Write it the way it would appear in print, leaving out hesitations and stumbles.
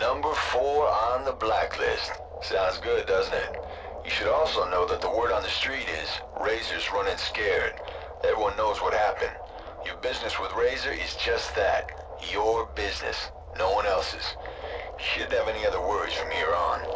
Number 4 on the blacklist. Sounds good, doesn't it? You should also know that the word on the street is Razor's running scared. Everyone knows what happened. Your business with Razor is just that. Your business. No one else's. You shouldn't have any other worries from here on.